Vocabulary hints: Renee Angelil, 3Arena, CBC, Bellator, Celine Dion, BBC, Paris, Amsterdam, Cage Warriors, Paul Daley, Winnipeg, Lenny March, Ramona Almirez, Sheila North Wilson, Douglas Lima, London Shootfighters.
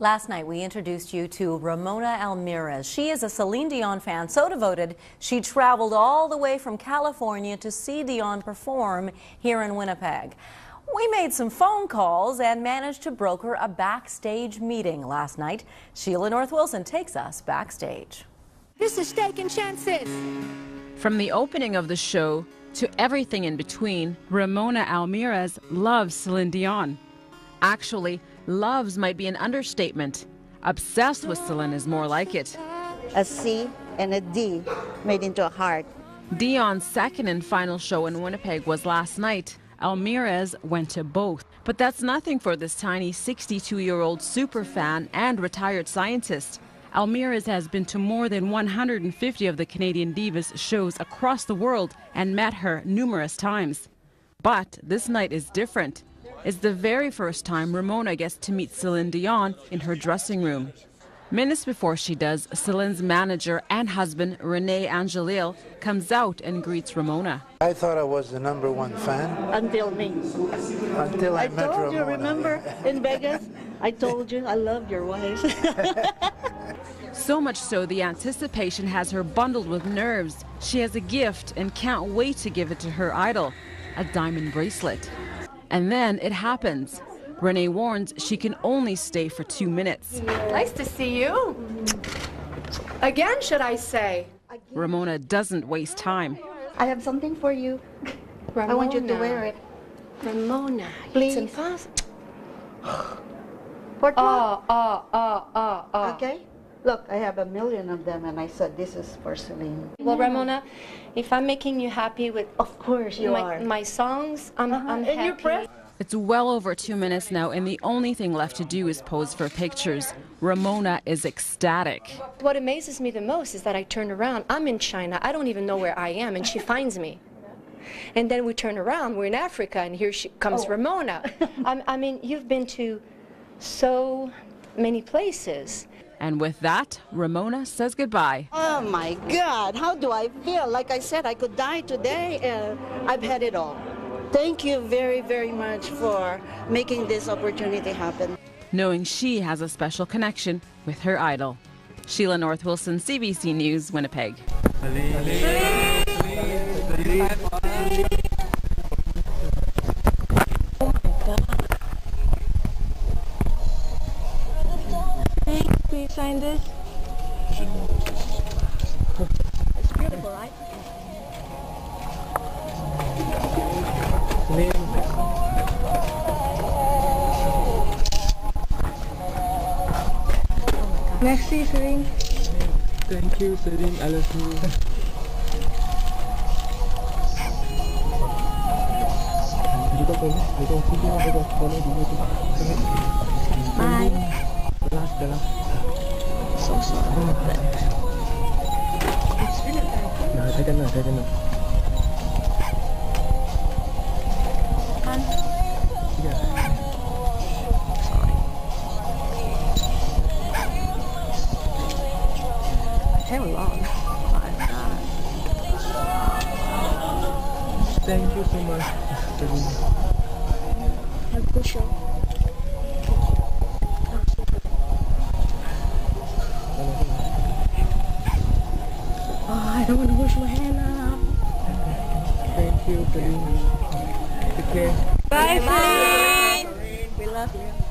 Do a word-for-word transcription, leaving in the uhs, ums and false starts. Last night, we introduced you to Ramona Almirez. She is a Celine Dion fan, so devoted, she traveled all the way from California to see Dion perform here in Winnipeg. We made some phone calls and managed to broker a backstage meeting last night. Sheila North Wilson takes us backstage. This is Taking Chances. From the opening of the show to everything in between, Ramona Almirez loves Celine Dion. Actually, loves might be an understatement. Obsessed with Celine is more like it. A C and a D made into a heart. Dion's second and final show in Winnipeg was last night. Almirez went to both. But that's nothing for this tiny sixty-two-year-old superfan and retired scientist. Almirez has been to more than one hundred fifty of the Canadian Divas shows across the world and met her numerous times. But this night is different. It's the very first time Ramona gets to meet Celine Dion in her dressing room. Minutes before she does, Celine's manager and husband, Renee Angelil, comes out and greets Ramona. I thought I was the number one fan. Until me. Until I, I met Ramona. I told you, remember, in Vegas? I told you, I love your wife. So much so, the anticipation has her bundled with nerves. She has a gift and can't wait to give it to her idol, a diamond bracelet. And then it happens. Renee warns she can only stay for two minutes. Nice to see you. Again, should I say. Ramona doesn't waste time. I have something for you. Ramona. I want you to wear it. Ramona, please. It's impossible. What? Oh, oh, oh, oh, oh. Okay. Look, I have a million of them, and I said this is for Celine. Well, Ramona, if I'm making you happy with of course you my, are. my songs, I'm, uh-huh. I'm happy. It's well over two minutes now, and the only thing left to do is pose for pictures. Ramona is ecstatic. What amazes me the most is that I turn around. I'm in China. I don't even know where I am, and she finds me. And then we turn around. We're in Africa, and here she comes, oh. Ramona. I'm, I mean, you've been to so many places. And with that, Ramona says goodbye. Oh my God, how do I feel? Like I said, I could die today, and I've had it all. Thank you very, very much for making this opportunity happen. Knowing she has a special connection with her idol. Sheila North Wilson, C B C News, Winnipeg. Find it. It's beautiful, right? Merci, Celine. Thank you, Celine. I love you. Bye. So sorry. It's really bad. No, I don't know, I don't know. And? Yeah. Sorry. It's so long. Oh, thank you so much. Have a good show. I don't want to wash my hair now. Thank you, Celine. Take care. Bye, Celine. We love you.